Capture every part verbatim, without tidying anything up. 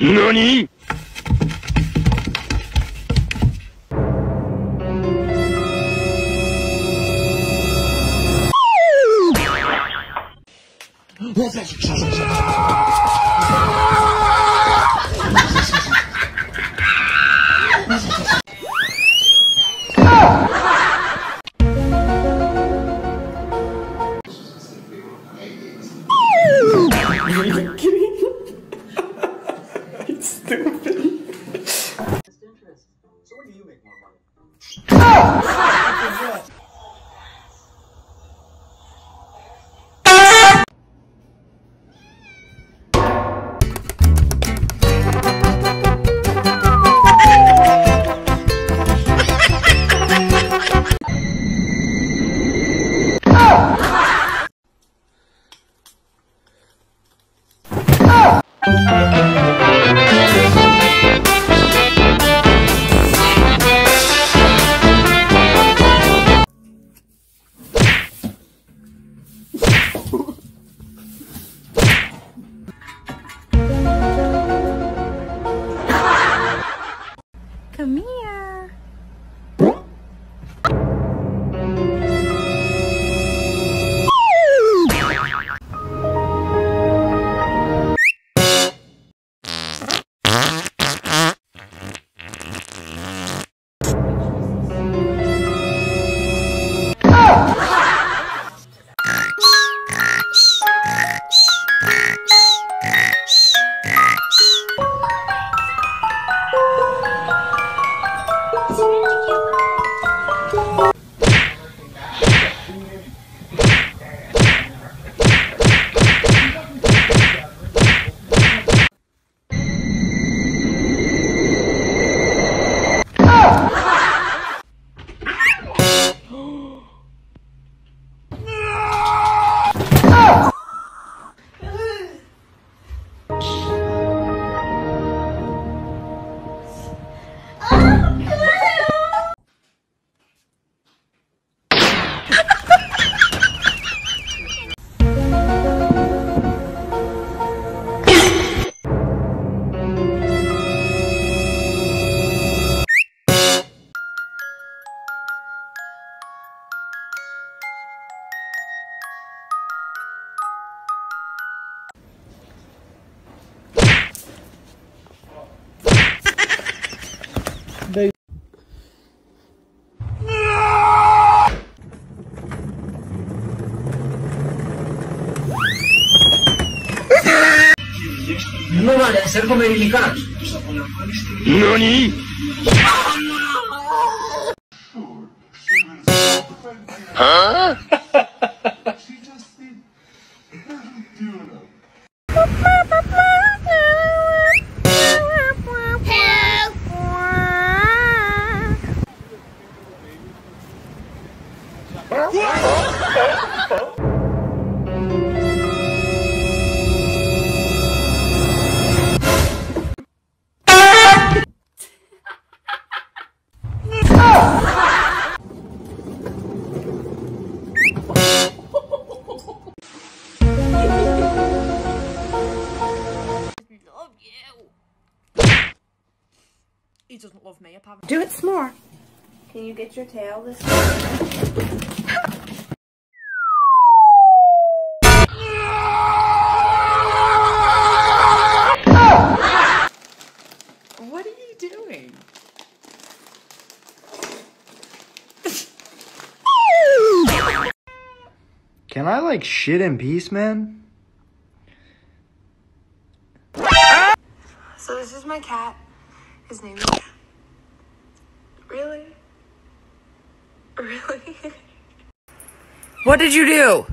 NANI?! No vale ser como mexicanos. ¿Nani? ¿Ah? He doesn't love me, apparently. Do it s'more. Can you get your tail this time? What are you doing? Can I like shit in peace, man? So this is my cat. His name is... Really? Really? What did you do?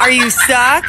Are you stuck?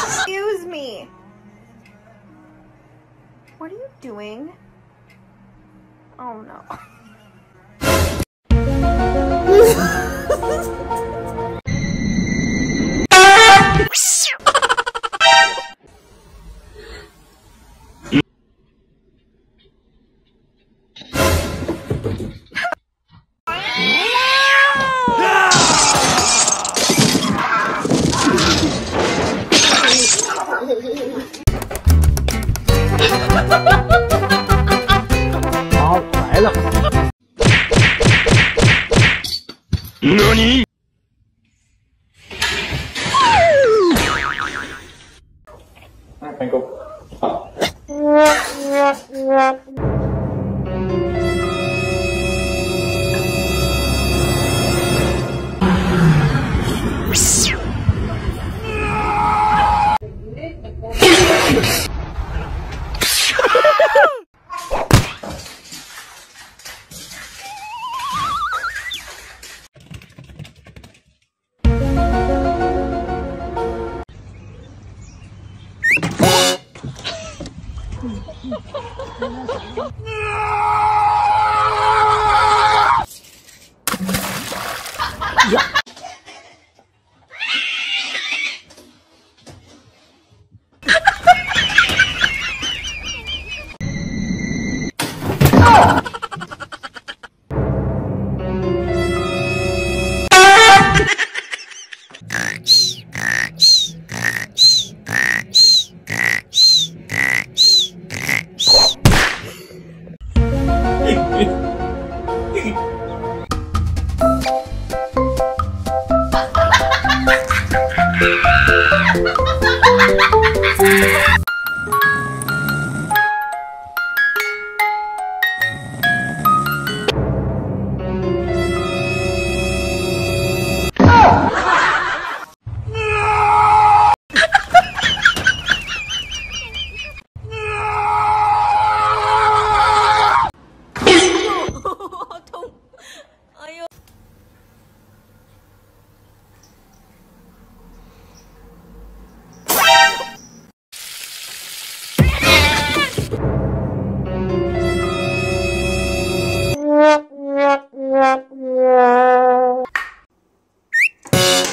Excuse me. What are you doing? Oh no. NANI?! Thank you.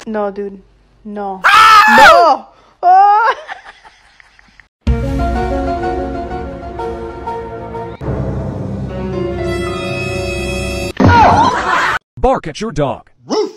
No, dude. No. Ah! No! Oh! Ah! Bark at your dog. Roof.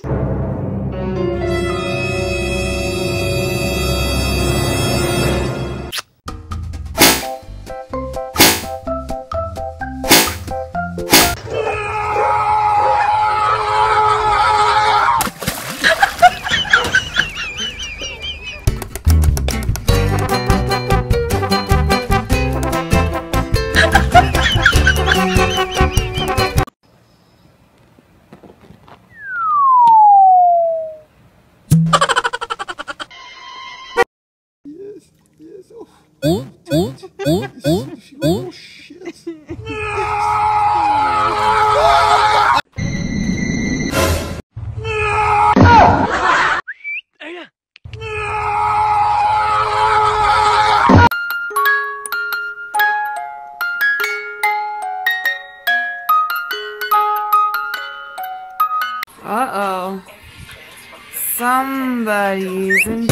Uh-oh. Somebody's in...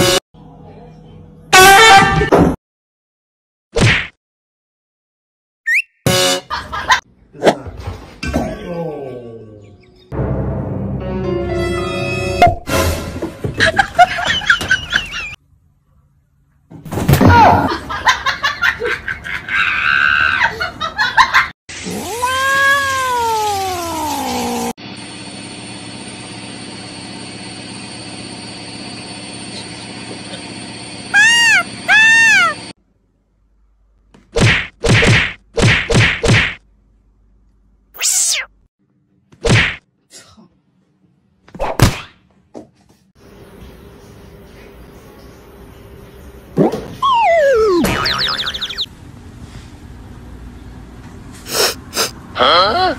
Huh?